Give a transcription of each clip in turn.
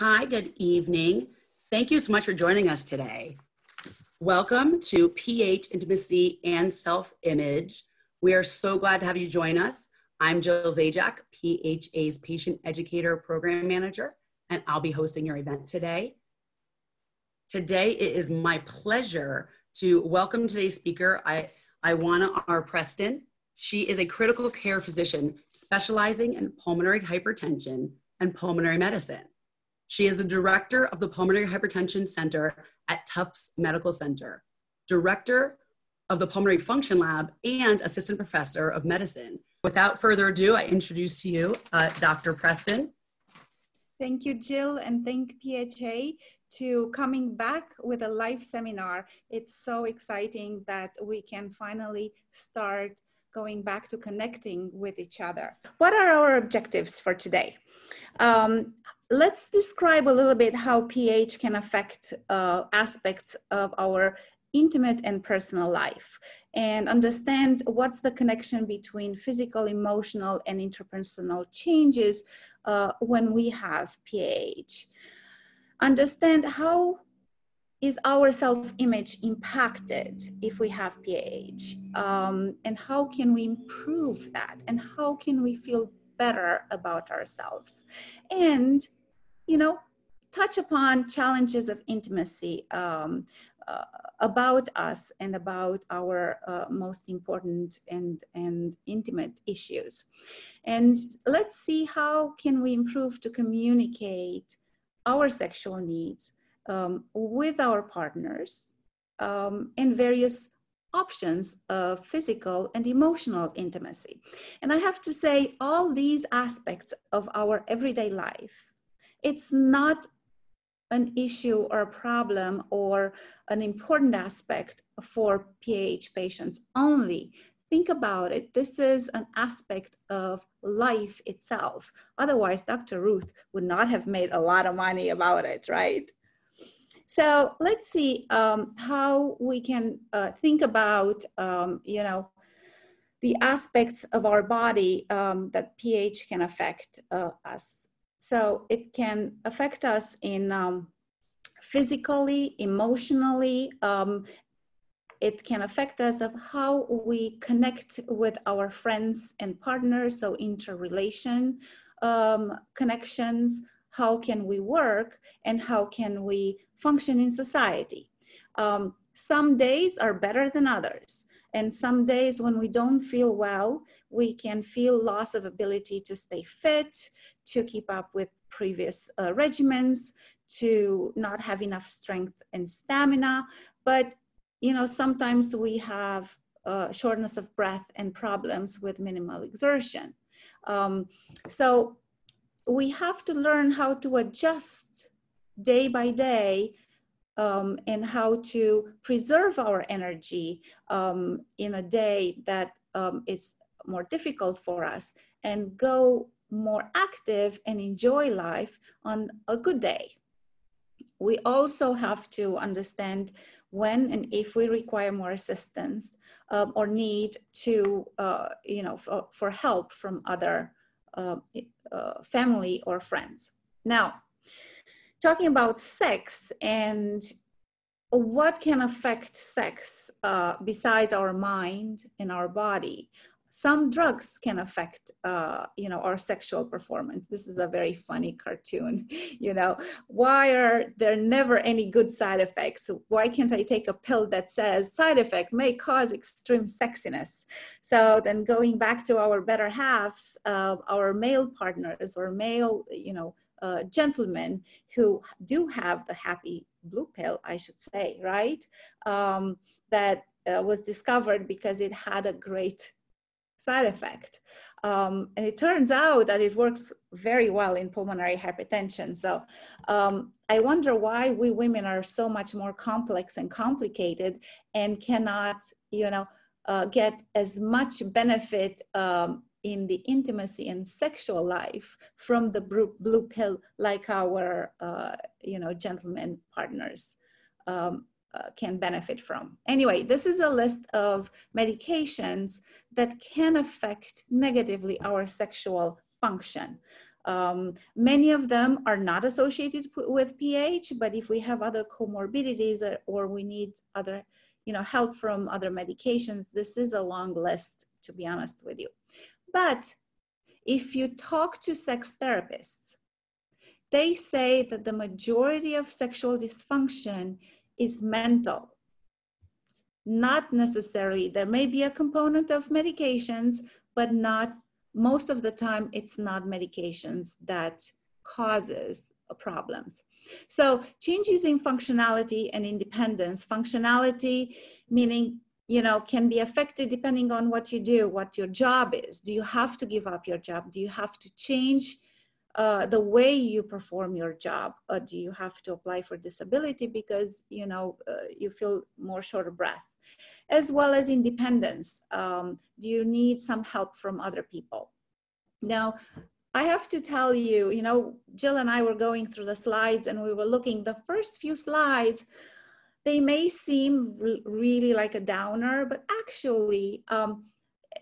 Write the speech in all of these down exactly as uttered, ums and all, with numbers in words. Hi, good evening. Thank you so much for joining us today. Welcome to P H Intimacy and Self-Image. We are so glad to have you join us. I'm Jill Zajac, P H A's Patient Educator Program Manager, and I'll be hosting your event today. Today, it is my pleasure to welcome today's speaker, Ioana R. Preston. She is a critical care physician specializing in pulmonary hypertension and pulmonary medicine. She is the director of the Pulmonary Hypertension Center at Tufts Medical Center, director of the Pulmonary Function Lab, and assistant professor of medicine. Without further ado, I introduce to you uh, Doctor Preston. Thank you, Jill, and thank P H A to coming back with a live seminar. It's so exciting that we can finally start going back to connecting with each other. What are our objectives for today? Um, Let's describe a little bit how P H can affect uh, aspects of our intimate and personal life, and understand what's the connection between physical, emotional, and interpersonal changes uh, when we have P H. Understand how is our self-image impacted if we have P H, um, and how can we improve that, and how can we feel better about ourselves, and you know, touch upon challenges of intimacy um, uh, about us and about our uh, most important and, and intimate issues. And let's see how can we improve to communicate our sexual needs um, with our partners um, and various options of physical and emotional intimacy. And I have to say, all these aspects of our everyday life, it's not an issue or a problem or an important aspect for P H patients only. Think about it. This is an aspect of life itself. Otherwise, Doctor Ruth would not have made a lot of money about it, right? So let's see um, how we can uh, think about, um, you know, the aspects of our body um, that P H can affect uh, us. So it can affect us in um, physically, emotionally. Um, it can affect us of how we connect with our friends and partners, so interrelation um, connections. How can we work, and how can we function in society? Um, some days are better than others. And some days when we don't feel well, we can feel loss of ability to stay fit, to keep up with previous uh, regimens, to not have enough strength and stamina. But, you know, sometimes we have uh, shortness of breath and problems with minimal exertion. Um, so we have to learn how to adjust day by day Um, and how to preserve our energy um, in a day that um, is more difficult for us, and go more active and enjoy life on a good day. We also have to understand when and if we require more assistance um, or need to, uh, you know, for, for help from other uh, uh, family or friends. Now, talking about sex and what can affect sex uh, besides our mind and our body. Some drugs can affect, uh, you know, our sexual performance. This is a very funny cartoon, you know. Why are there never any good side effects? Why can't I take a pill that says side effect may cause extreme sexiness? So then going back to our better halves, uh, our male partners or male, you know, Uh, gentlemen who do have the happy blue pill, I should say, right? Um, that uh, was discovered because it had a great side effect. Um, and it turns out that it works very well in pulmonary hypertension. So um, I wonder why we women are so much more complex and complicated and cannot, you know, uh, get as much benefit um, in the intimacy and sexual life from the blue pill like our, uh, you know, gentlemen partners um, uh, can benefit from. Anyway, this is a list of medications that can affect negatively our sexual function. Um, many of them are not associated with P H, but if we have other comorbidities or, or we need other, you know, help from other medications, this is a long list, to be honest with you. But if you talk to sex therapists, they say that the majority of sexual dysfunction is mental. Not necessarily, there may be a component of medications, but not, most of the time it's not medications that causes problems. So changes in functionality and independence. Functionality meaning, you know, can be affected depending on what you do, what your job is. Do you have to give up your job? Do you have to change uh, the way you perform your job? Or do you have to apply for disability because, you know, uh, you feel more short of breath? As well as independence. Um, do you need some help from other people? Now, I have to tell you, you know, Jill and I were going through the slides and we were looking, the first few slides, they may seem re really like a downer, but actually um,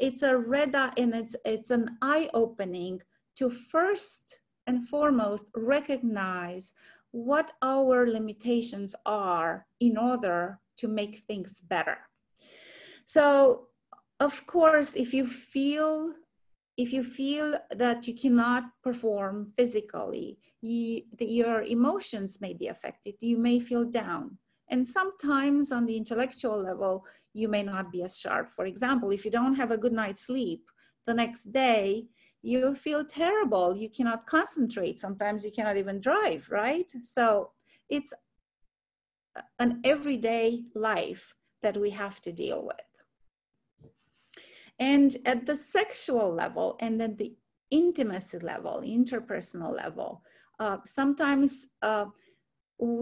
it's a red dot and it's, it's an eye-opening to first and foremost recognize what our limitations are in order to make things better. So of course, if you feel If you feel that you cannot perform physically, you, the, your emotions may be affected. You may feel down. And sometimes on the intellectual level, you may not be as sharp. For example, if you don't have a good night's sleep, the next day you feel terrible. You cannot concentrate. Sometimes you cannot even drive, right? So it's an everyday life that we have to deal with. And at the sexual level and at the intimacy level, interpersonal level, uh, sometimes uh,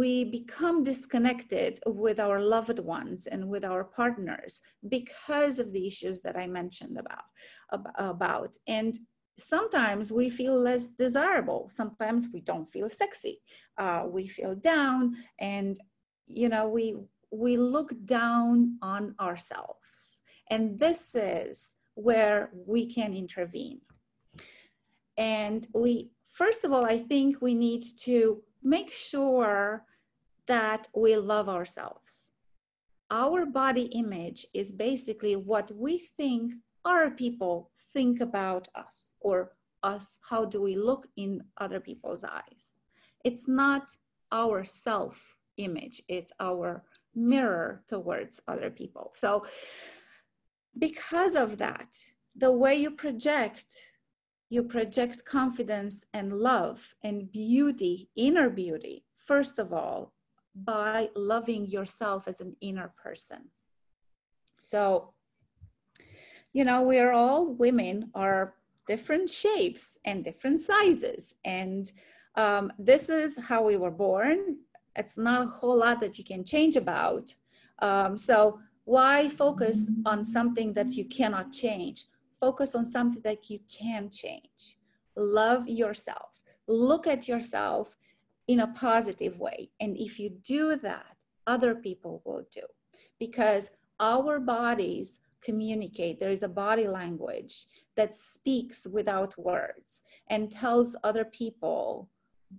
we become disconnected with our loved ones and with our partners because of the issues that I mentioned about. about. And sometimes we feel less desirable. Sometimes we don't feel sexy. Uh, we feel down and, you know, we, we look down on ourselves. And this is where we can intervene. And we, first of all, I think we need to make sure that we love ourselves. Our body image is basically what we think our people think about us, or us, how do we look in other people's eyes. It's not our self-image, it's our mirror towards other people. So, because of that, the way you project, you project confidence and love and beauty, inner beauty, first of all, by loving yourself as an inner person. So, you know, we are all women, are different shapes and different sizes. And um, this is how we were born. It's not a whole lot that you can change about. Um, so, why focus on something that you cannot change? Focus on something that you can change. Love yourself. Look at yourself in a positive way. And if you do that, other people will do. Because our bodies communicate. There is a body language that speaks without words and tells other people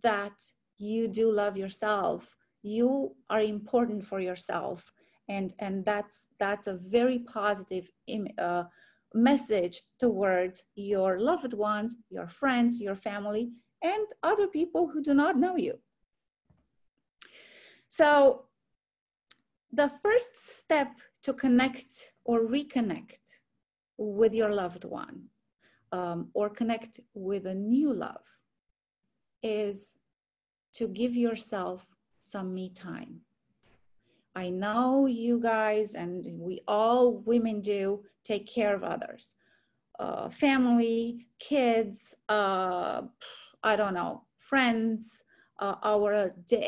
that you do love yourself. You are important for yourself. And, and that's, that's a very positive im, uh, message towards your loved ones, your friends, your family, and other people who do not know you. So the first step to connect or reconnect with your loved one um, or connect with a new love is to give yourself some me time. I know you guys, and we all women do, take care of others. Uh, family, kids, uh, I don't know, friends. Uh, our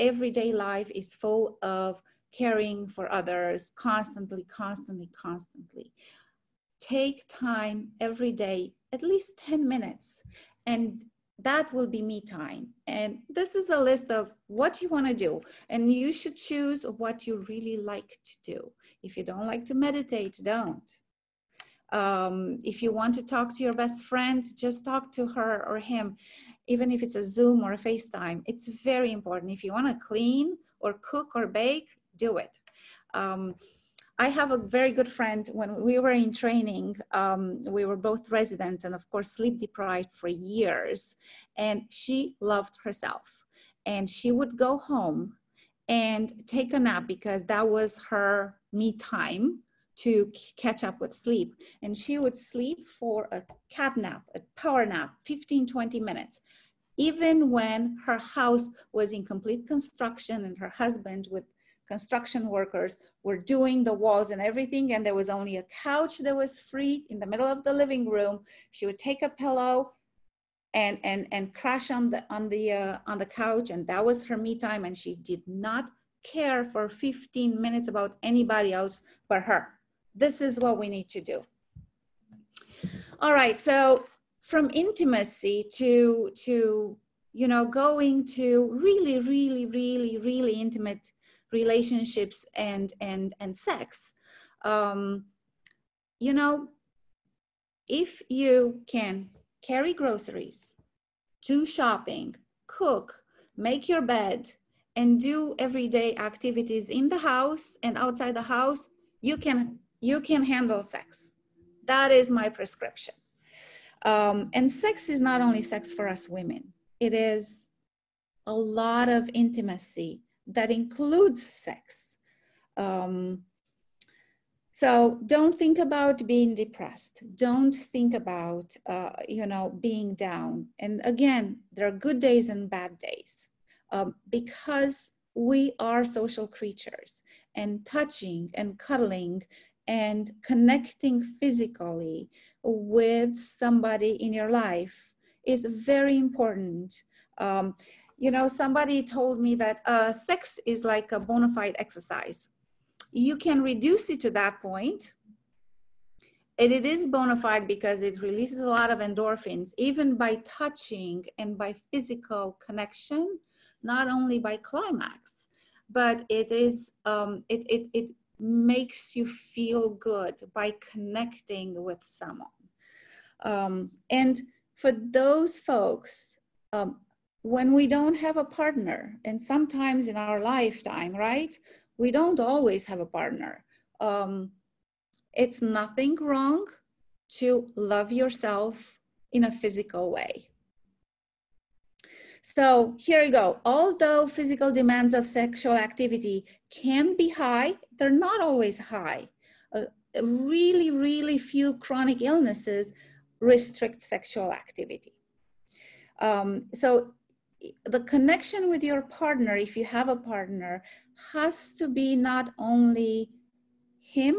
everyday life is full of caring for others constantly, constantly, constantly. Take time every day, at least ten minutes, and that will be me time. And this is a list of what you want to do. And you should choose what you really like to do. If you don't like to meditate, don't. Um, if you want to talk to your best friend, just talk to her or him. even if it's a Zoom or a FaceTime. It's very important. If you want to clean or cook or bake, do it. Um, I have a very good friend. When we were in training, um, we were both residents and of course sleep deprived for years, and she loved herself, and she would go home and take a nap because that was her me time to catch up with sleep. And she would sleep for a cat nap, a power nap, fifteen, twenty minutes. Even when her house was in complete construction and her husband with construction workers were doing the walls and everything, and there was only a couch that was free in the middle of the living room, she would take a pillow and and and crash on the on the uh, on the couch, and that was her me time, and she did not care for fifteen minutes about anybody else but her. This is what we need to do. All right, so from intimacy to to you know going to really really really really intimate relationships and and and sex, um, you know, if you can carry groceries, do shopping, cook, make your bed, and do everyday activities in the house and outside the house, you can you can handle sex. That is my prescription. Um, and sex is not only sex for us women; it is a lot of intimacy that includes sex. Um, so don't think about being depressed. Don't think about, uh, you know, being down. And again, there are good days and bad days, um, because we are social creatures, and touching and cuddling and connecting physically with somebody in your life is very important. Um, You know, somebody told me that uh, sex is like a bona fide exercise. You can reduce it to that point. And it is bona fide because it releases a lot of endorphins, even by touching and by physical connection, not only by climax, but it is, um, it, it, it makes you feel good by connecting with someone. Um, and for those folks, um, when we don't have a partner, and sometimes in our lifetime, right, we don't always have a partner. Um, it's nothing wrong to love yourself in a physical way. So here you go. Although physical demands of sexual activity can be high, they're not always high. Uh, really, really few chronic illnesses restrict sexual activity. Um, so the connection with your partner, if you have a partner, has to be not only him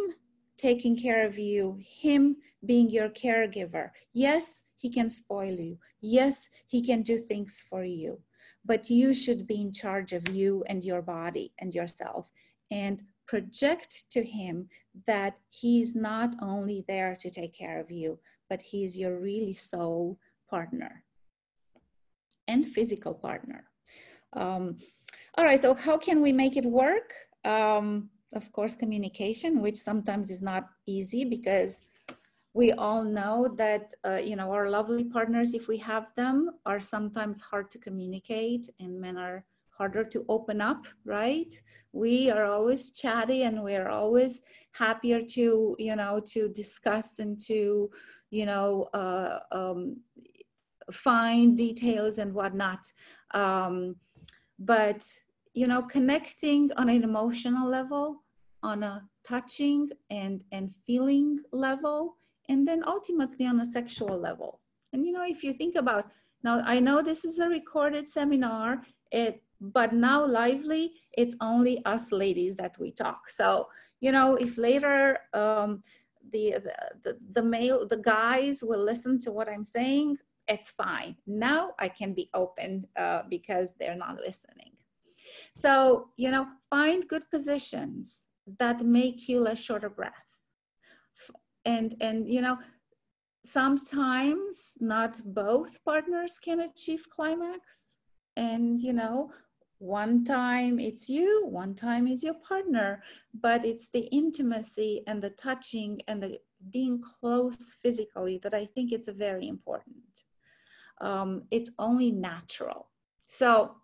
taking care of you, him being your caregiver. Yes, he can spoil you. Yes, he can do things for you, but you should be in charge of you and your body and yourself, and project to him that he's not only there to take care of you, but he's your really soul partner and physical partner. Um, all right, so how can we make it work? Um, of course, communication, which sometimes is not easy because we all know that, uh, you know, our lovely partners, if we have them, are sometimes hard to communicate, and men are harder to open up, right? We are always chatty, and we're always happier to, you know, to discuss and to, you know, uh, um, fine details and whatnot. Um, but, you know, connecting on an emotional level, on a touching and, and feeling level, and then ultimately on a sexual level. And, you know, if you think about, now I know this is a recorded seminar, it, but now lively, it's only us ladies that we talk. So, you know, if later, um, the, the, the male, the guys will listen to what I'm saying, it's fine. Now I can be open uh, because they're not listening. So, you know, find good positions that make you less short of breath. And, and you know, sometimes not both partners can achieve climax. And, you know, one time it's you, one time is your partner, but it's the intimacy and the touching and the being close physically that I think it's very important. um, it's only natural. So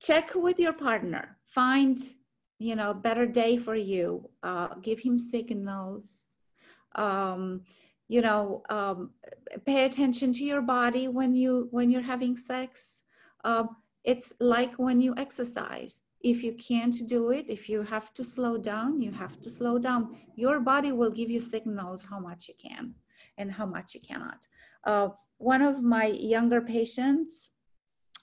check with your partner, find, you know, a better day for you, uh, give him signals, um, you know, um, pay attention to your body when, you, when you're having sex. Uh, it's like when you exercise. If you can't do it, if you have to slow down, you have to slow down. Your body will give you signals how much you can and how much you cannot. Uh, one of my younger patients,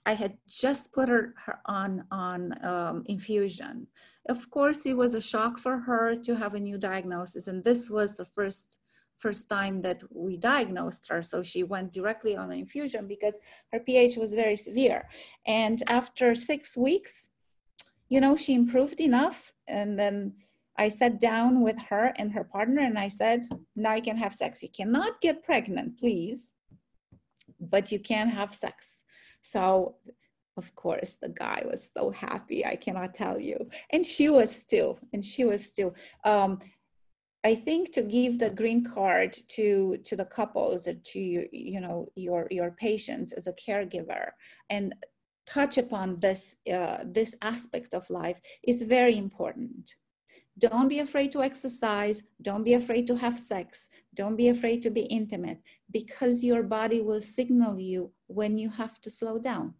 I had just put her, her on, on um, infusion. Of course, it was a shock for her to have a new diagnosis. And this was the first, first time that we diagnosed her. So she went directly on infusion because her pH was very severe. And after six weeks, you know, she improved enough. And then I sat down with her and her partner and I said, now you can have sex. You cannot get pregnant, please, but you can have sex. So of course the guy was so happy, I cannot tell you. And she was too, and she was too. Um, I think to give the green card to, to the couples or to, you know, your, your patients as a caregiver and touch upon this, uh, this aspect of life is very important. Don't be afraid to exercise. Don't be afraid to have sex. Don't be afraid to be intimate because your body will signal you when you have to slow down.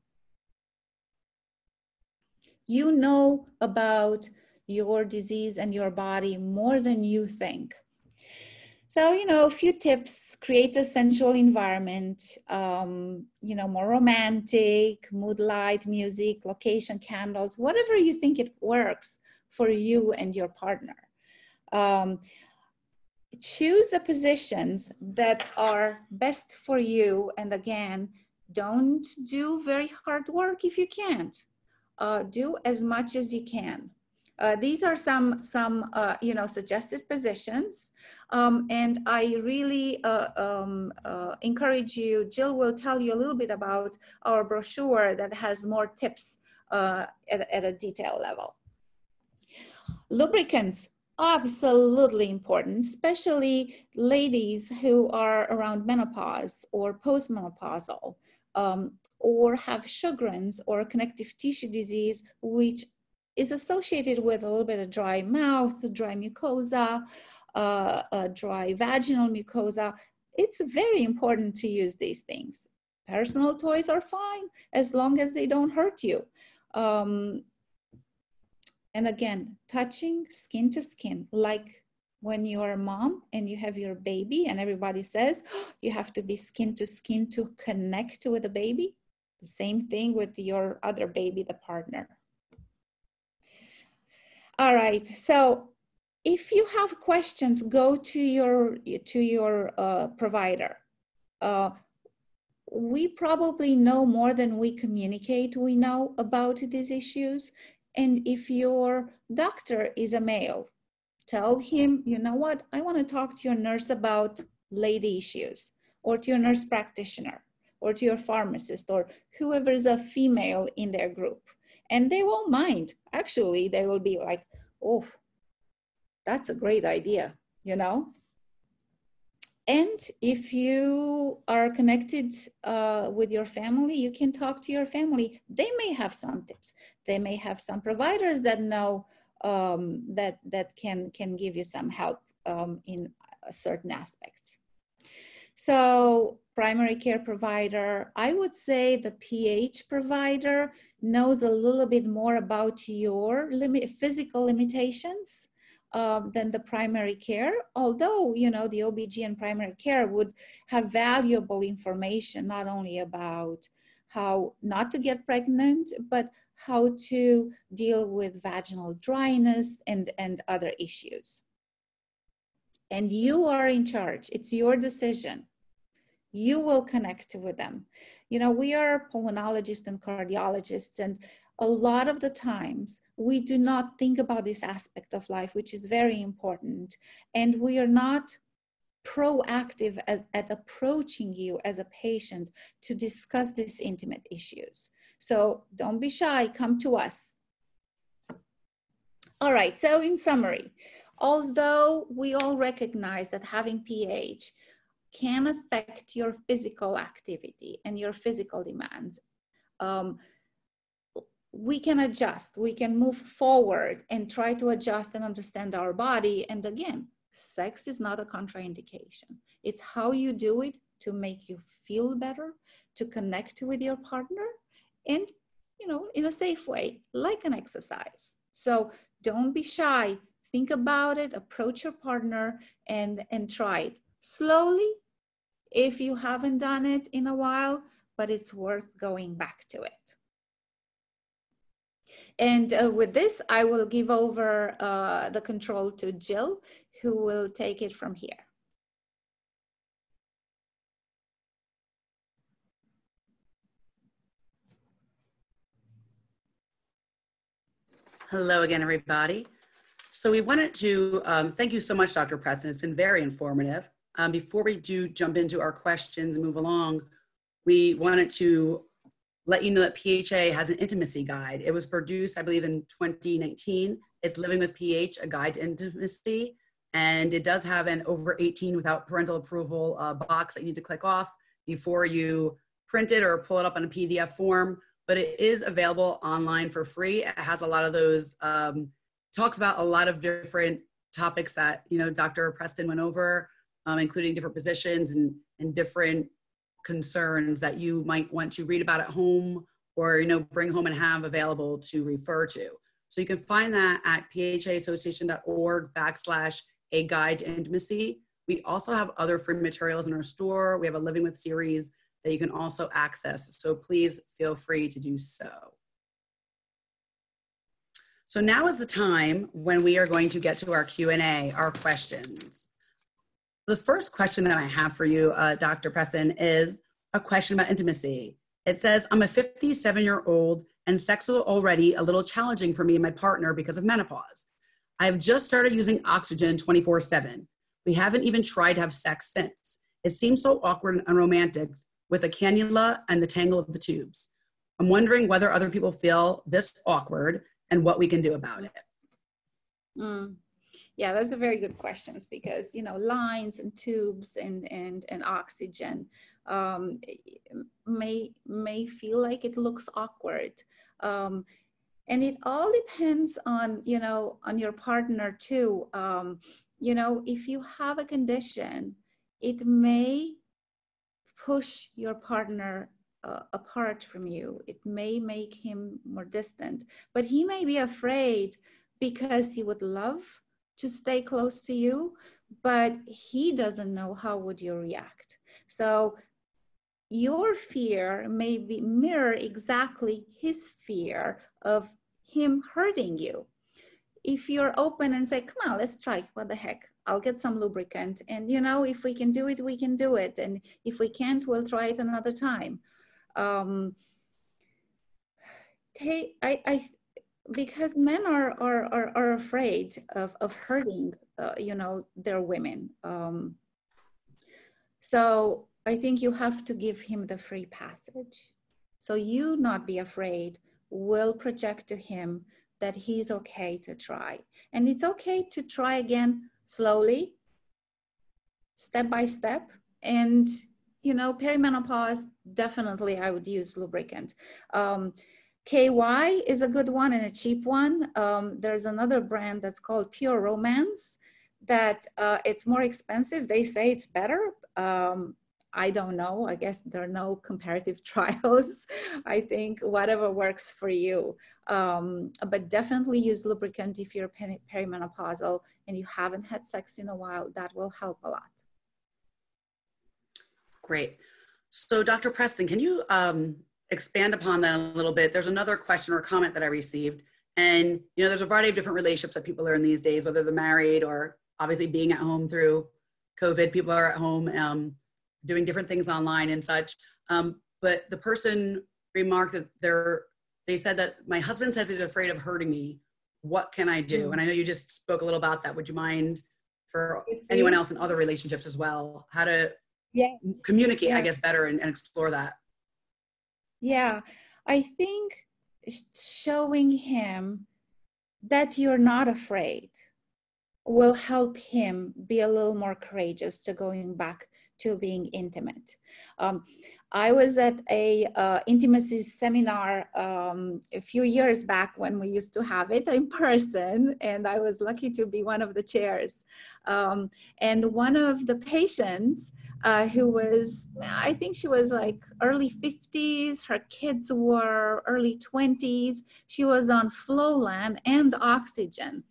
You know about your disease and your body more than you think. So, you know, a few tips: create a sensual environment, um, you know, more romantic, mood light, music, location, candles, whatever you think it works for you and your partner. Um, choose the positions that are best for you. And again, don't do very hard work if you can't. Uh, do as much as you can. Uh, these are some, some uh, you know, suggested positions. Um, and I really uh, um, uh, encourage you. Jill will tell you a little bit about our brochure that has more tips uh, at, at a detail level. Lubricants, absolutely important, especially ladies who are around menopause or postmenopausal um, or have Sjögren's or connective tissue disease, which is associated with a little bit of dry mouth, dry mucosa, uh, uh, dry vaginal mucosa. It's very important to use these things. Personal toys are fine as long as they don't hurt you. Um, and again, touching skin to skin, like when you're a mom and you have your baby and everybody says, oh, you have to be skin to skin to connect with the baby. The same thing with your other baby, the partner. All right, so if you have questions, go to your, to your uh, provider. Uh, we probably know more than we communicate. We know about these issues. And if your doctor is a male, tell him, you know what, I want to talk to your nurse about lady issues, or to your nurse practitioner, or to your pharmacist, or whoever is a female in their group. And they won't mind. Actually, they will be like, oh, that's a great idea, you know? And if you are connected uh, with your family, you can talk to your family. They may have some tips. They may have some providers that know um, that, that can, can give you some help um, in certain aspects. So primary care provider, I would say the P H provider knows a little bit more about your limit, physical limitations uh, than the primary care. Although, you know, the O B G and primary care would have valuable information, not only about how not to get pregnant, but how to deal with vaginal dryness and, and other issues. And you are in charge. It's your decision. You will connect with them. You know, we are pulmonologists and cardiologists, and a lot of the times we do not think about this aspect of life, which is very important. And we are not proactive as, at approaching you as a patient to discuss these intimate issues. So don't be shy, come to us. All right, so in summary, although we all recognize that having P H can affect your physical activity and your physical demands. Um, we can adjust, we can move forward and try to adjust and understand our body. And again, sex is not a contraindication. It's how you do it to make you feel better, to connect with your partner, and, you know, in a safe way, like an exercise. So don't be shy. Think about it, approach your partner, and, and try it slowly if you haven't done it in a while, but it's worth going back to it. And uh, with this, I will give over uh, the control to Jill, who will take it from here. Hello again, everybody. So we wanted to, um, thank you so much, Doctor Preston. It's been very informative. Um, before we do jump into our questions and move along, we wanted to let you know that P H A has an intimacy guide. It was produced, I believe, in twenty nineteen. It's Living with P H, a guide to intimacy. And it does have an over eighteen without parental approval uh, box that you need to click off before you print it or pull it up on a P D F form. But it is available online for free. It has a lot of those, um, talks about a lot of different topics that, you know, Doctor Preston went over, um, including different positions and, and different concerns that you might want to read about at home or, you know, bring home and have available to refer to. So you can find that at phassociation.org backslash a guide to intimacy. We also have other free materials in our store. We have a Living With series that you can also access. So please feel free to do so. So now is the time when we are going to get to our Q and A, our questions. The first question that I have for you, uh, Doctor Preston, is a question about intimacy. It says, I'm a fifty-seven-year-old and sex is already a little challenging for me and my partner because of menopause. I've just started using oxygen twenty-four seven. We haven't even tried to have sex since. It seems so awkward and unromantic with a cannula and the tangle of the tubes. I'm wondering whether other people feel this awkward and what we can do about it. Mm. Yeah, those are very good questions because, you know, lines and tubes and, and, and oxygen um, may, may feel like it looks awkward. Um, and it all depends on, you know, on your partner too. Um, you know, if you have a condition, it may push your partner uh, apart from you. It may make him more distant, but he may be afraid because he would love to stay close to you, but he doesn't know how would you react. So your fear may be mirror exactly his fear of him hurting you. If you're open and say, come on, let's try, what the heck, I'll get some lubricant. And you know, if we can do it, we can do it. And if we can't, we'll try it another time. Um, take, I, I, because men are, are, are, are afraid of, of hurting, uh, you know, their women. Um, so I think you have to give him the free passage. So you not be afraid will project to him that he's okay to try. And it's okay to try again slowly, step by step. And, you know, perimenopause, definitely I would use lubricant. Um, K Y is a good one and a cheap one. Um, there's another brand that's called Pure Romance that uh, it's more expensive. They say it's better. Um, I don't know. I guess there are no comparative trials. I think whatever works for you. Um, but definitely use lubricant if you're perimenopausal and you haven't had sex in a while. That will help a lot. Great. So Doctor Preston, can you... Um... expand upon that a little bit? There's another question or comment that I received. And, you know, there's a variety of different relationships that people are in these days, whether they're married or obviously being at home through COVID, people are at home um, doing different things online and such. Um, but the person remarked that they're, they said that my husband says he's afraid of hurting me. What can I do? And I know you just spoke a little about that. Would you mind for anyone else in other relationships as well, how to yeah. communicate, yeah. I guess, better and, and explore that? Yeah, I think showing him that you're not afraid will help him be a little more courageous to going back to being intimate. Um, I was at a uh, intimacy seminar um, a few years back when we used to have it in person, and I was lucky to be one of the chairs. Um, and one of the patients uh, who was, I think she was like early fifties, her kids were early twenties, she was on Flolan and oxygen.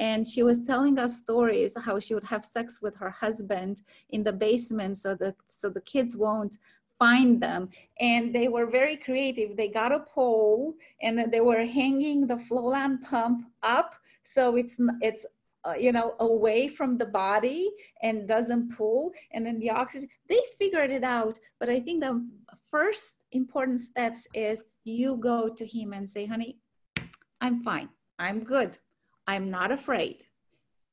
And she was telling us stories how she would have sex with her husband in the basement so the, so the kids won't find them. And they were very creative. They got a pole and then they were hanging the Flolan pump up so it's, it's uh, you know, away from the body and doesn't pull. And then the oxygen, they figured it out. But I think the first important steps is you go to him and say, honey, I'm fine, I'm good. I'm not afraid,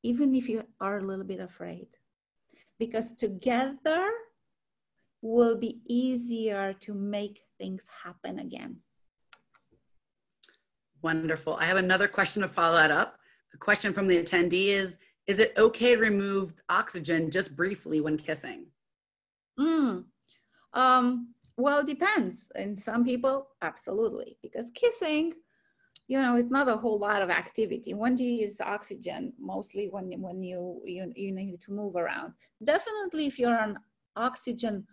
even if you are a little bit afraid, because together will be easier to make things happen again. Wonderful. I have another question to follow that up. The question from the attendee is, is it okay to remove oxygen just briefly when kissing? Mm. Um, well, it depends. And some people, absolutely, because kissing, you know, it's not a whole lot of activity. When do you use oxygen? Mostly when, when you, you, you need to move around. Definitely if you're on oxygen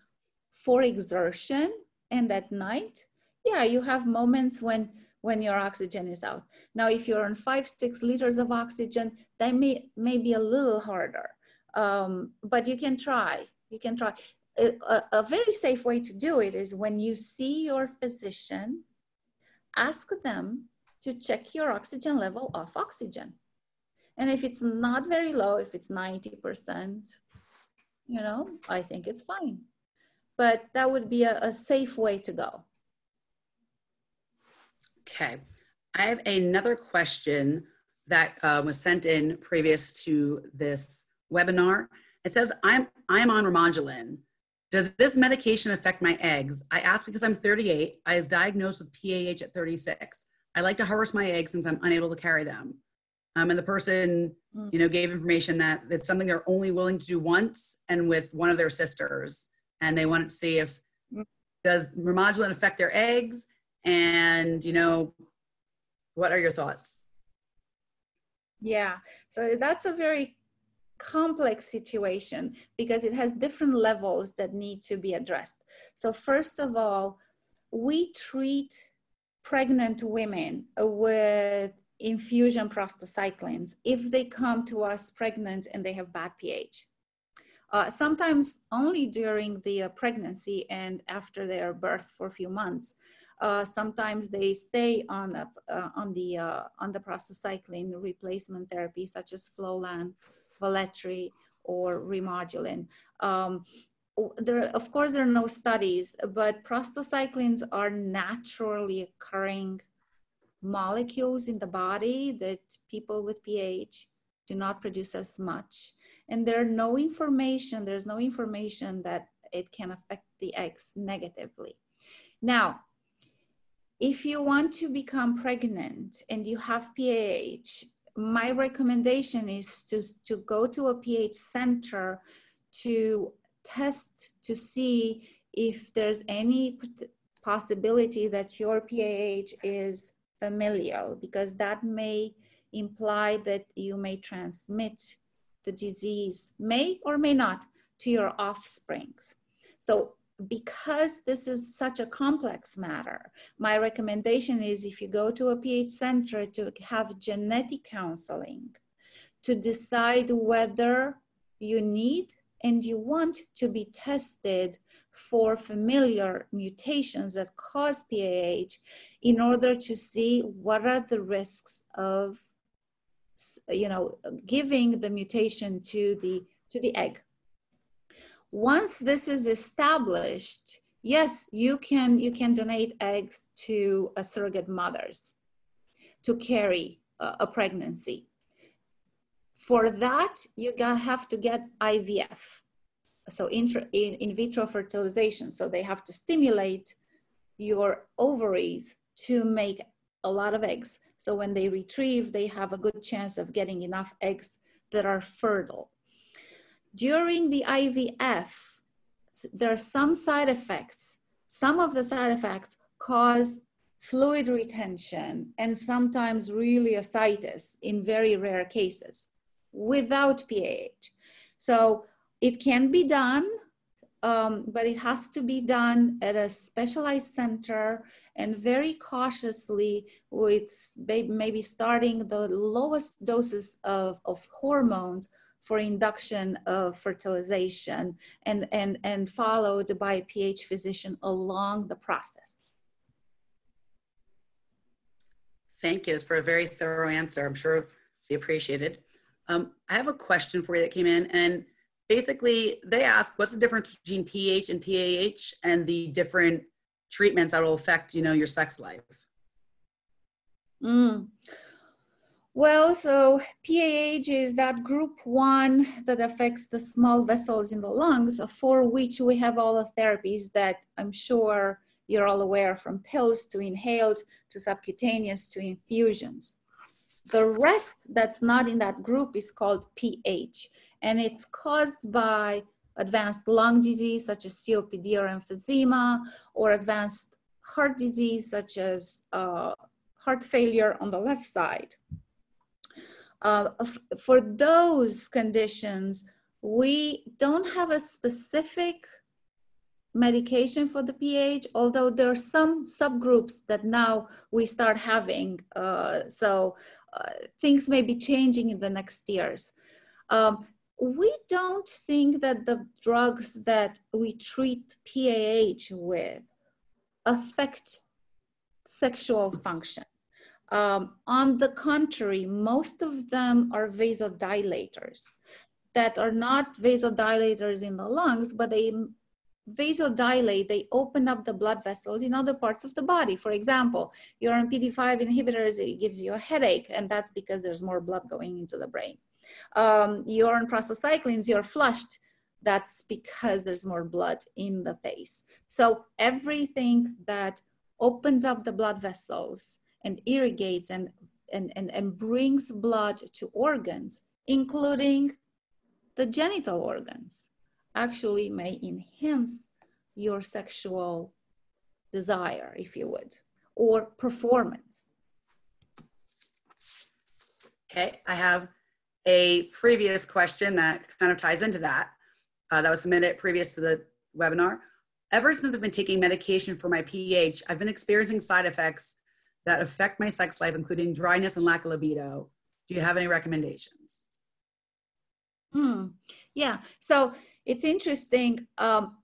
for exertion and at night, yeah, you have moments when, when your oxygen is out. Now, if you're on five, six liters of oxygen, that may, may be a little harder, um, but you can try, you can try. A, a, a very safe way to do it is when you see your physician, ask them to check your oxygen level off oxygen. And if it's not very low, if it's ninety percent, you know, I think it's fine. But that would be a, a safe way to go. Okay, I have another question that uh, was sent in previous to this webinar. It says, I'm, I'm on Remodulin. Does this medication affect my eggs? I ask because I'm thirty-eight, I was diagnosed with P A H at thirty-six. I like to harvest my eggs since I'm unable to carry them. Um, and the person, you know, gave information that it's something they're only willing to do once and with one of their sisters. And they wanted to see if, does Remodulin affect their eggs? And, you know, what are your thoughts? Yeah, so that's a very complex situation because it has different levels that need to be addressed. So first of all, we treat pregnant women with infusion prostacyclins if they come to us pregnant and they have bad pH. Uh, sometimes only during the uh, pregnancy and after their birth for a few months. Uh, sometimes they stay on the, uh, on, the, uh, on the prostacyclin replacement therapy such as Flolan, Valetri, or Remodulin. Um, There, of course, there are no studies, but prostacyclins are naturally occurring molecules in the body that people with P H do not produce as much. And there are no information, there's no information that it can affect the eggs negatively. Now, if you want to become pregnant and you have P H, my recommendation is to, to go to a P H center to test to see if there's any possibility that your P A H is familial, because that may imply that you may transmit the disease, may or may not, to your offspring. So because this is such a complex matter, my recommendation is if you go to a P H center to have genetic counseling to decide whether you need and you want to be tested for familiar mutations that cause P A H in order to see what are the risks of, you know, giving the mutation to the, to the egg. Once this is established, yes, you can, you can donate eggs to a surrogate mothers to carry a, a pregnancy. For that, you have to get I V F, so intra, in, in vitro fertilization. So they have to stimulate your ovaries to make a lot of eggs. So when they retrieve, they have a good chance of getting enough eggs that are fertile. During the I V F, there are some side effects. Some of the side effects cause fluid retention and sometimes really ascites in very rare cases without P A H. So it can be done, um, but it has to be done at a specialized center and very cautiously, with maybe starting the lowest doses of, of hormones for induction of fertilization, and, and, and followed by a P H physician along the process. Thank you for a very thorough answer. I'm sure they appreciate it. Um, I have a question for you that came in, and basically they ask, what's the difference between P H and P A H and the different treatments that will affect, you know, your sex life? Mm. Well, so P A H is that group one that affects the small vessels in the lungs, for which we have all the therapies that I'm sure you're all aware, from pills to inhaled to subcutaneous to infusions. The rest that's not in that group is called P H, and it's caused by advanced lung disease such as C O P D or emphysema, or advanced heart disease such as uh, heart failure on the left side. Uh, for those conditions, we don't have a specific medication for the P H, although there are some subgroups that now we start having. Uh, so uh, things may be changing in the next years. Um, we don't think that the drugs that we treat P A H with affect sexual function. Um, on the contrary, most of them are vasodilators that are not vasodilators in the lungs, but they vasodilate, they open up the blood vessels in other parts of the body. For example, you're on P D five inhibitors, it gives you a headache, and that's because there's more blood going into the brain. Um, you're on prostacyclines, you're flushed, that's because there's more blood in the face. So everything that opens up the blood vessels and irrigates and, and, and, and brings blood to organs, including the genital organs, actually may enhance your sexual desire, if you would, or performance. Okay, I have a previous question that kind of ties into that, uh, that was submitted previous to the webinar. Ever since I've been taking medication for my P H, I've been experiencing side effects that affect my sex life, including dryness and lack of libido. Do you have any recommendations? Hmm. Yeah, so it's interesting. Um,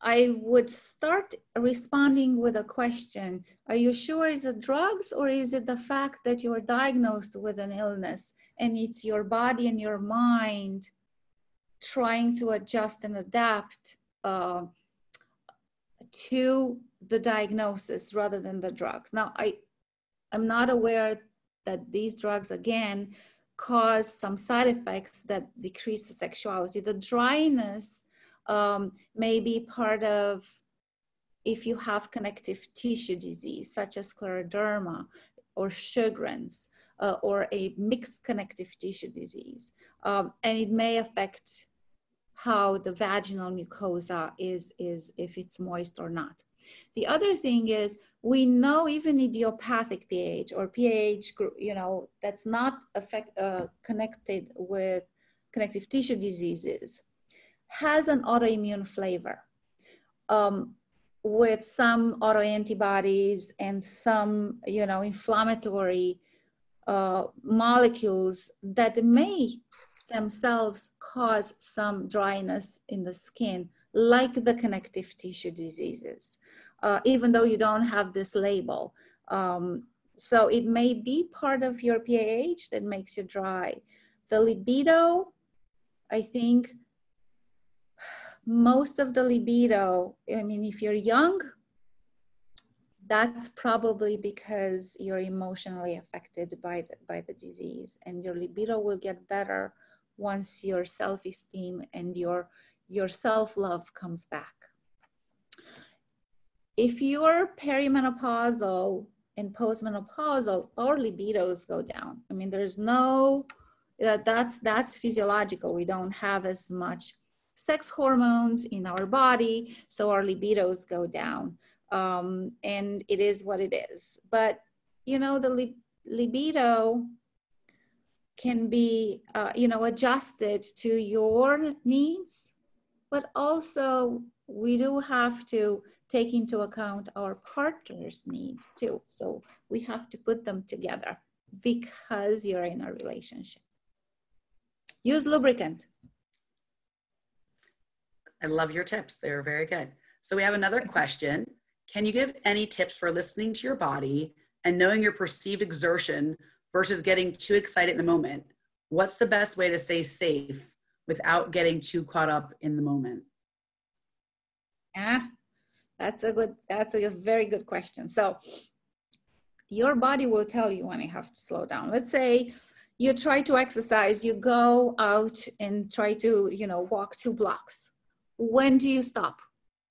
I would start responding with a question. Are you sure is it drugs, or is it the fact that you are diagnosed with an illness and it's your body and your mind trying to adjust and adapt uh, to the diagnosis rather than the drugs? Now, I am not aware that these drugs, again, cause some side effects that decrease the sexuality. The dryness um, may be part of if you have connective tissue disease, such as scleroderma or Sjögren's, uh, or a mixed connective tissue disease. Um, and it may affect how the vaginal mucosa is, is if it's moist or not. The other thing is, we know even idiopathic P A H or P A H, you know, that's not affect, uh, connected with connective tissue diseases, has an autoimmune flavor, um, with some autoantibodies and some, you know, inflammatory uh, molecules that may themselves cause some dryness in the skin, like the connective tissue diseases, uh, even though you don't have this label. Um, so it may be part of your P A H that makes you dry. The libido, I think most of the libido, I mean, if you're young, that's probably because you're emotionally affected by the, by the disease, and your libido will get better once your self-esteem and your your self-love comes back. If you're perimenopausal and postmenopausal, our libidos go down. I mean, there's no, uh, that's, that's physiological. We don't have as much sex hormones in our body, so our libidos go down. Um, and it is what it is. But, you know, the li libido can be, uh, you know, adjusted to your needs, but also we do have to take into account our partner's needs too. So we have to put them together because you're in a relationship. Use lubricant. I love your tips. They're very good. So we have another question. Can you give any tips for listening to your body and knowing your perceived exertion versus getting too excited in the moment? What's the best way to stay safe without getting too caught up in the moment? Ah, that's a good, that's a very good question. So your body will tell you when you have to slow down. Let's say you try to exercise, you go out and try to, you know, walk two blocks. When do you stop?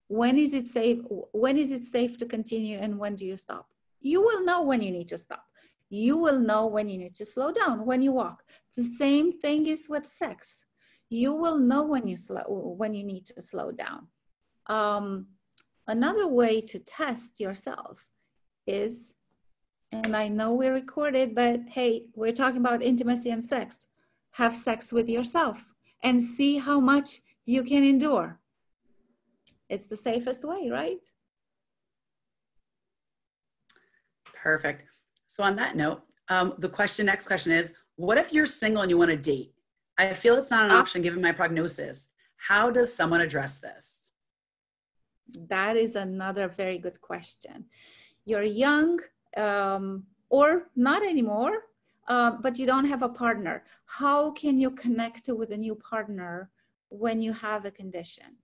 When is it safe? When is it safe to continue? And when do you stop? You will know when you need to stop. You will know when you need to slow down, when you walk. The same thing is with sex. You will know when you slow, when you need to slow down. Um, another way to test yourself is, and I know we're recorded, but hey, we're talking about intimacy and sex. Have sex with yourself and see how much you can endure. It's the safest way, right? Perfect. So on that note, um, the question, next question is, what if you're single and you want to date? I feel it's not an option given my prognosis. How does someone address this? That is another very good question. You're young um, or not anymore, uh, but you don't have a partner. How can you connect with a new partner when you have a condition?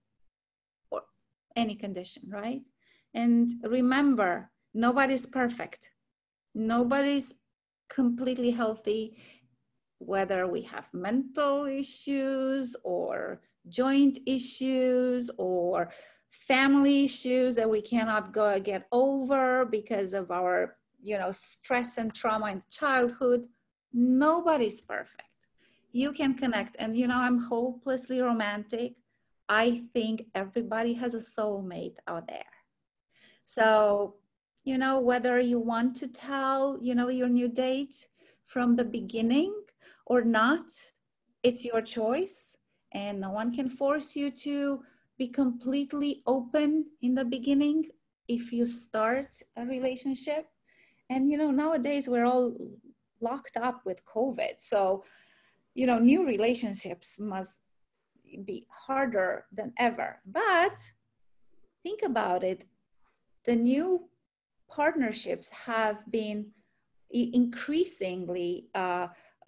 Any condition, right? And remember, nobody's perfect. Nobody's completely healthy, whether we have mental issues or joint issues or family issues that we cannot go get over because of our, you know, stress and trauma in childhood. Nobody's perfect. You can connect. And, you know, I'm hopelessly romantic. I think everybody has a soulmate out there. So, you know, whether you want to tell, you know, your new date from the beginning or not, it's your choice. And no one can force you to be completely open in the beginning if you start a relationship. And, you know, nowadays we're all locked up with COVID. So, you know, new relationships must be harder than ever. But think about it, the new partnerships have been increasingly uh,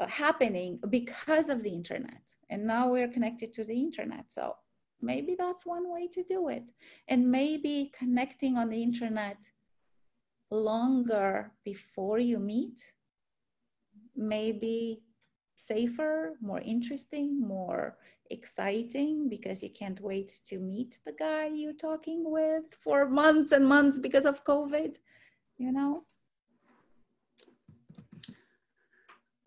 happening because of the internet, and now we're connected to the internet. So maybe that's one way to do it, and maybe connecting on the internet longer before you meet may be safer, more interesting, more exciting, because you can't wait to meet the guy you're talking with for months and months because of COVID, you know?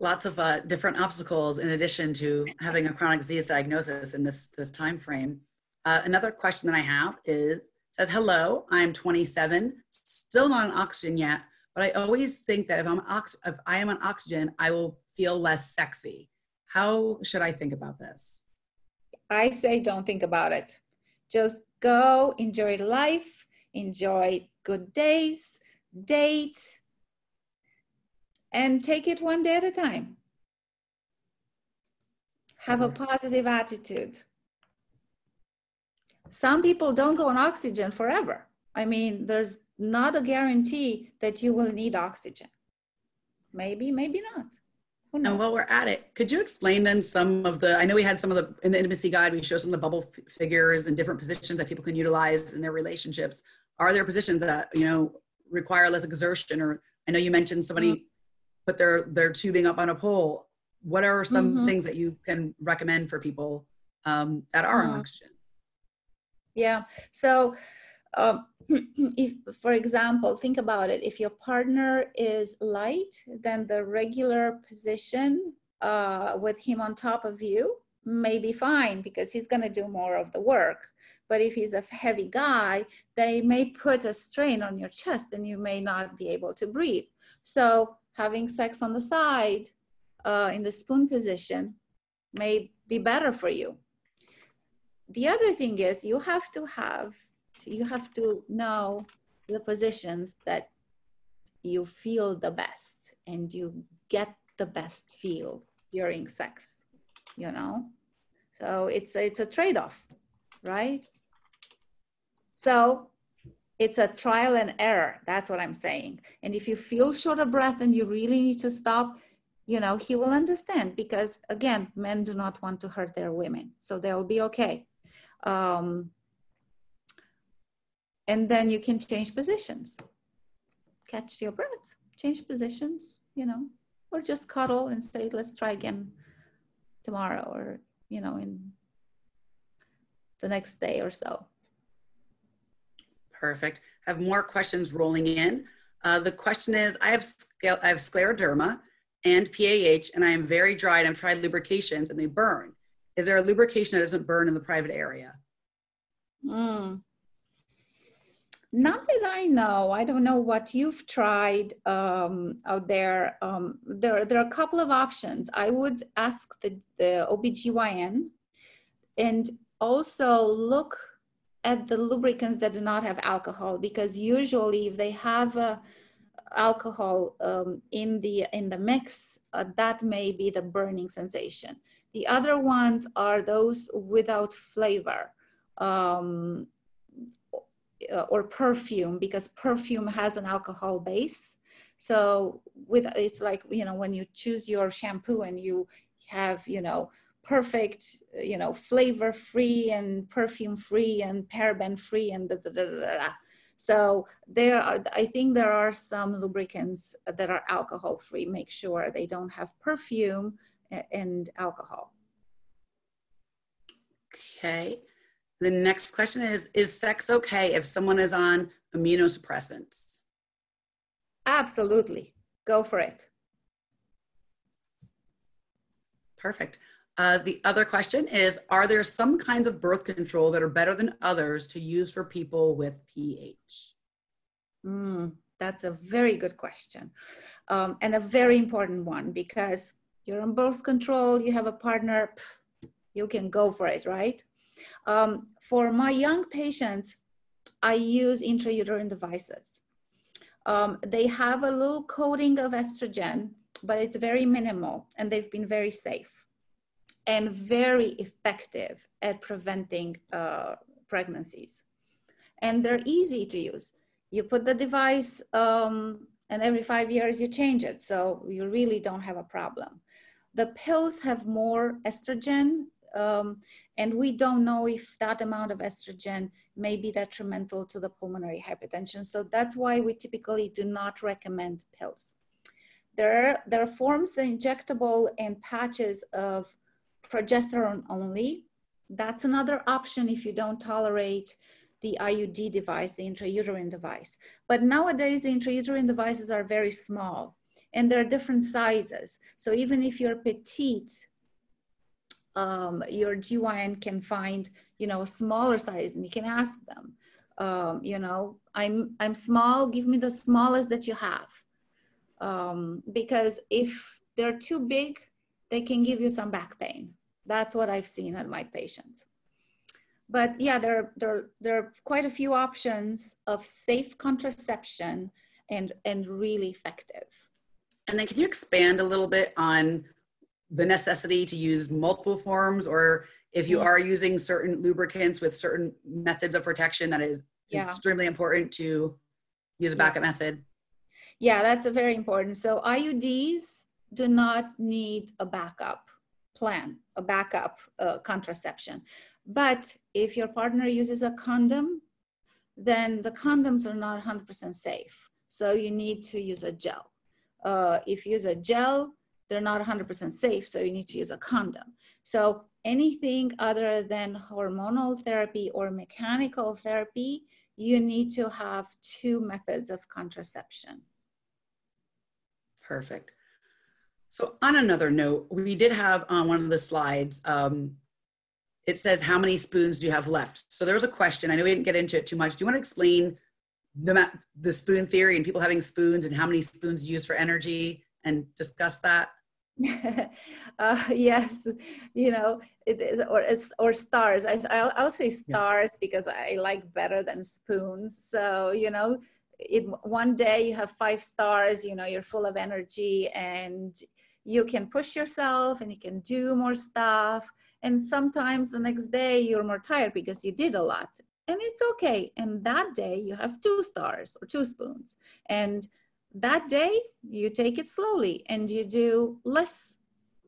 Lots of uh, different obstacles in addition to having a chronic disease diagnosis in this, this time frame. Uh, another question that I have is, says, hello, I'm twenty-seven, still not on oxygen yet, but I always think that if, I'm ox if I am on oxygen, I will feel less sexy. How should I think about this? I say don't think about it. Just go, enjoy life, enjoy good days, date, and take it one day at a time. Have a positive attitude. Some people don't go on oxygen forever. I mean, there's not a guarantee that you will need oxygen. Maybe, maybe not. And while we're at it, could you explain then some of the, I know we had some of the, in the intimacy guide, we show some of the bubble figures and different positions that people can utilize in their relationships. Are there positions that, you know, require less exertion? Or I know you mentioned somebody mm-hmm. put their, their tubing up on a pole. What are some mm-hmm. things that you can recommend for people um, that are mm-hmm. on oxygen? Yeah. So um, if, for example, think about it, if your partner is light, then the regular position uh, with him on top of you may be fine because he's going to do more of the work. But if he's a heavy guy, they may put a strain on your chest and you may not be able to breathe. So having sex on the side uh, in the spoon position may be better for you. The other thing is you have to have, you have to know the positions that you feel the best and you get the best feel during sex, you know? So it's a, it's a trade-off, right? So it's a trial and error. That's what I'm saying. And if you feel short of breath and you really need to stop, you know, he will understand because again, men do not want to hurt their women. So they'll be okay. Um, and then you can change positions, catch your breath, change positions, you know, or just cuddle and say, let's try again tomorrow or, you know, in the next day or so. Perfect. I have more questions rolling in. Uh, the question is, I have, I have scleroderma and P A H, and I am very dry, and I've tried lubrications, and they burn. Is there a lubrication that doesn't burn in the private area? Mm. Not that I know. I don't know what you've tried um, out there. Um, there. There are a couple of options. I would ask the, the O B G Y N and also look at the lubricants that do not have alcohol, because usually if they have uh, alcohol um, in the in the mix, uh, that may be the burning sensation. The other ones are those without flavor um, or perfume, because perfume has an alcohol base. So with it's like, you know, when you choose your shampoo and you have, you know, perfect, you know, flavor free and perfume free and paraben free and da, da, da, da, da. So there are, I think there are some lubricants that are alcohol free. Make sure they don't have perfume and alcohol. Okay. The next question is, is sex okay if someone is on immunosuppressants? Absolutely. Go for it. Perfect. Uh, the other question is, are there some kinds of birth control that are better than others to use for people with P H? Mm, that's a very good question. Um, and a very important one, because you're on birth control, you have a partner, pff, you can go for it, right? Um, for my young patients, I use intrauterine devices. Um, they have a little coating of estrogen, but it's very minimal, and they've been very safe and very effective at preventing uh, pregnancies. And they're easy to use. You put the device um, and every five years you change it. So you really don't have a problem. The pills have more estrogen um, and we don't know if that amount of estrogen may be detrimental to the pulmonary hypertension. So that's why we typically do not recommend pills. There are, there are forms, the injectable and patches of progesterone only. That's another option if you don't tolerate the I U D device, the intrauterine device. But nowadays, the intrauterine devices are very small and there are different sizes. So even if you're petite, um, your G Y N can find, you know, a smaller size and you can ask them, um, you know, I'm, I'm small, give me the smallest that you have. Um, because if they're too big, they can give you some back pain. That's what I've seen in my patients. But yeah, there, there, there are quite a few options of safe contraception and, and really effective. And then can you expand a little bit on the necessity to use multiple forms, or if you are using certain lubricants with certain methods of protection, that is yeah. extremely important to use a backup yeah. method? Yeah, that's a very important. So I U Ds do not need a backup plan, a backup uh, contraception. But if your partner uses a condom, then the condoms are not one hundred percent safe. So you need to use a gel. Uh, if you use a gel, they're not one hundred percent safe, so you need to use a condom. So anything other than hormonal therapy or mechanical therapy, you need to have two methods of contraception. Perfect. So on another note, we did have on one of the slides, um, it says, how many spoons do you have left? So there was a question. I know we didn't get into it too much. Do you want to explain the, the spoon theory and people having spoons and how many spoons you use for energy and discuss that? uh, yes, you know, it is, or it's, or stars. I, I'll, I'll say stars, yeah, because I like better than spoons. So, you know, it, one day you have five stars, you know, you're full of energy and you can push yourself and you can do more stuff. And sometimes the next day you're more tired because you did a lot, and it's okay. And that day you have two stars or two spoons, and that day you take it slowly and you do less.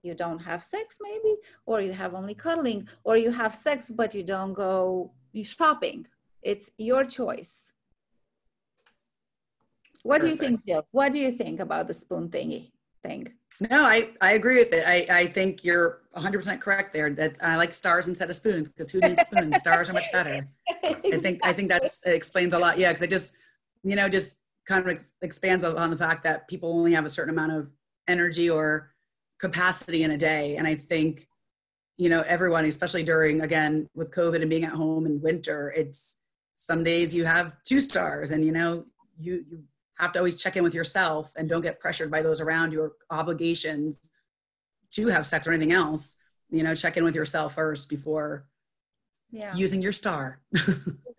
You don't have sex maybe, or you have only cuddling, or you have sex but you don't go shopping. It's your choice. What Perfect. do you think, Jill? What do you think about the spoon thingy thing? No, I, I agree with it. I, I think you're one hundred percent correct there. That I like stars instead of spoons, because who needs spoons? Stars are much better. Exactly. I think I think that explains a lot. Yeah, because it just, you know, just kind of ex expands on the fact that people only have a certain amount of energy or capacity in a day. And I think, you know, everyone, especially during, again, with COVID and being at home in winter, it's some days you have two stars and, you know, you, you have to always check in with yourself and don't get pressured by those around your obligations to have sex or anything else. You know, check in with yourself first before yeah. using your star.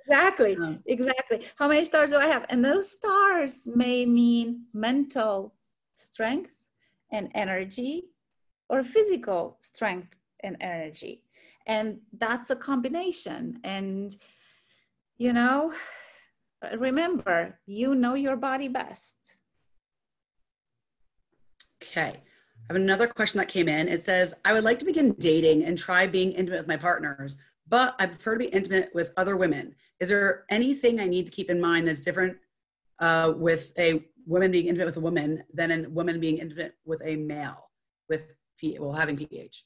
Exactly. Exactly. How many stars do I have? And those stars may mean mental strength and energy, or physical strength and energy. And that's a combination. And, you know, remember, you know your body best. Okay. I have another question that came in. It says, I would like to begin dating and try being intimate with my partners, but I prefer to be intimate with other women. Is there anything I need to keep in mind that's different uh, with a woman being intimate with a woman than a woman being intimate with a male with P H A, well, having P H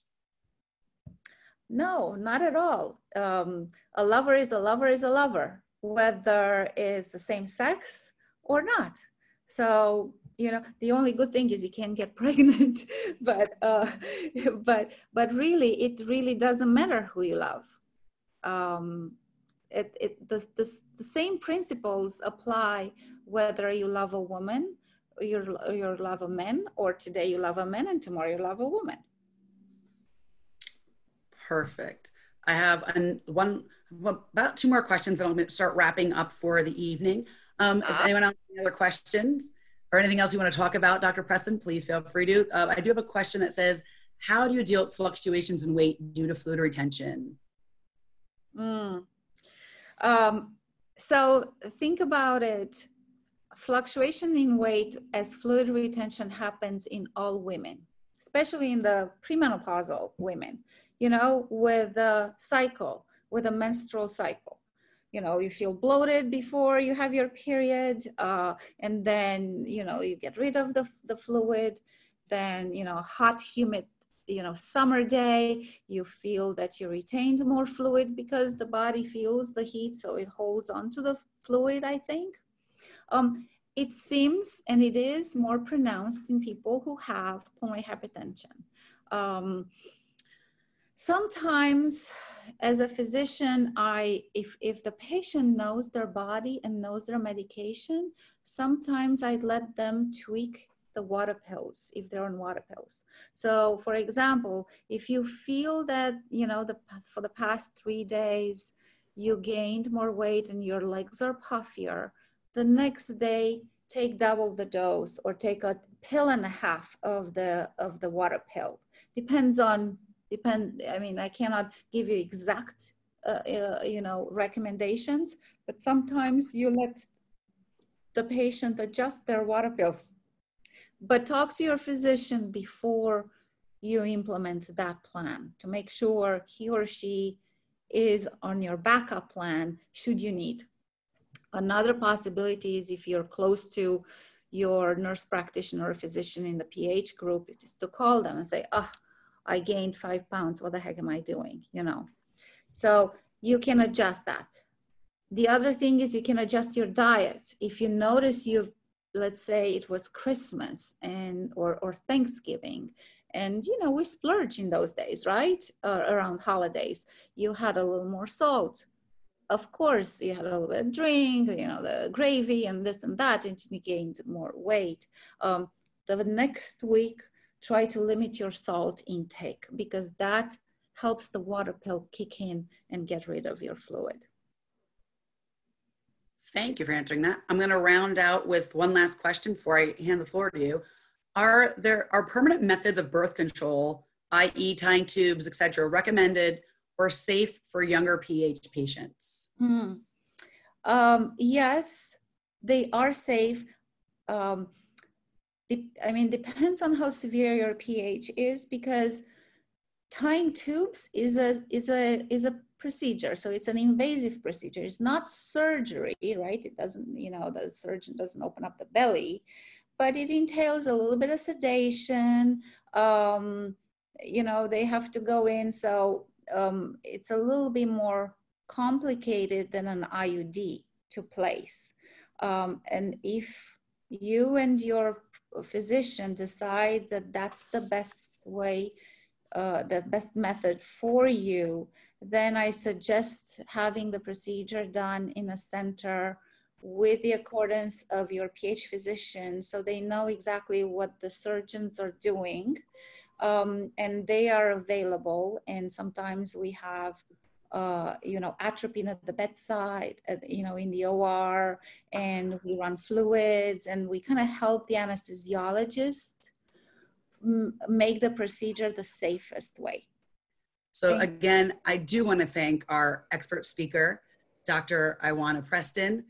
A? No, not at all. Um, a lover is a lover is a lover, whether it's the same sex or not. So, you know, the only good thing is you can't get pregnant, but, uh, but, but really, it really doesn't matter who you love. Um, It, it, the, the, the same principles apply whether you love a woman, or you, or you love a man, or today you love a man and tomorrow you love a woman. Perfect. I have an, one, about two more questions and I'm going to start wrapping up for the evening. Um, uh, if anyone else has any other questions or anything else you want to talk about, Doctor Preston, please feel free to. Uh, I do have a question that says, how do you deal with fluctuations in weight due to fluid retention? Mm. Um, so think about it, fluctuation in weight as fluid retention happens in all women, especially in the premenopausal women, you know, with the cycle, with the menstrual cycle. You know, you feel bloated before you have your period, uh, and then, you know, you get rid of the, the fluid, then, you know, hot, humid, you know, summer day, you feel that you retained more fluid because the body feels the heat, so it holds on to the fluid, I think. Um, it seems, and it is more pronounced in people who have pulmonary hypertension. Um, sometimes as a physician, I, if, if the patient knows their body and knows their medication, sometimes I'd let them tweak the water pills if they're on water pills. So for example, if you feel that, you know, the, for the past three days, you gained more weight and your legs are puffier, the next day, take double the dose or take a pill and a half of the, of the water pill. Depends on, depend, I mean, I cannot give you exact, uh, uh, you know, recommendations, but sometimes you let the patient adjust their water pills. But talk to your physician before you implement that plan to make sure he or she is on your backup plan should you need. Another possibility is if you're close to your nurse practitioner or physician in the P H group, is to call them and say, oh, I gained five pounds. What the heck am I doing? You know, so you can adjust that. The other thing is you can adjust your diet. If you notice you've let's say it was Christmas and or, or Thanksgiving. And, you know, we splurge in those days, right? Uh, around holidays, you had a little more salt. Of course, you had a little bit of drink, you know, the gravy and this and that, and you gained more weight. Um, the next week, try to limit your salt intake, because that helps the water pill kick in and get rid of your fluid. Thank you for answering that. I'm going to round out with one last question before I hand the floor to you. Are there are permanent methods of birth control, that is tying tubes, et cetera, recommended or safe for younger P H patients? Mm. Um, yes, they are safe. Um, the, I mean, depends on how severe your P H is, because tying tubes is a, is a, is a procedure. So it's an invasive procedure. It's not surgery, right? It doesn't, you know, the surgeon doesn't open up the belly, but it entails a little bit of sedation. Um, you know, they have to go in. So um, it's a little bit more complicated than an I U D to place. Um, and if you and your physician decide that that's the best way, uh, the best method for you, then I suggest having the procedure done in a center with the accordance of your P H physician, so they know exactly what the surgeons are doing, um, and they are available. And sometimes we have, uh, you know, atropine at the bedside, uh, you know, in the O R, and we run fluids, and we kind of help the anesthesiologist m make the procedure the safest way. So again, I do want to thank our expert speaker, Doctor Ioana Preston.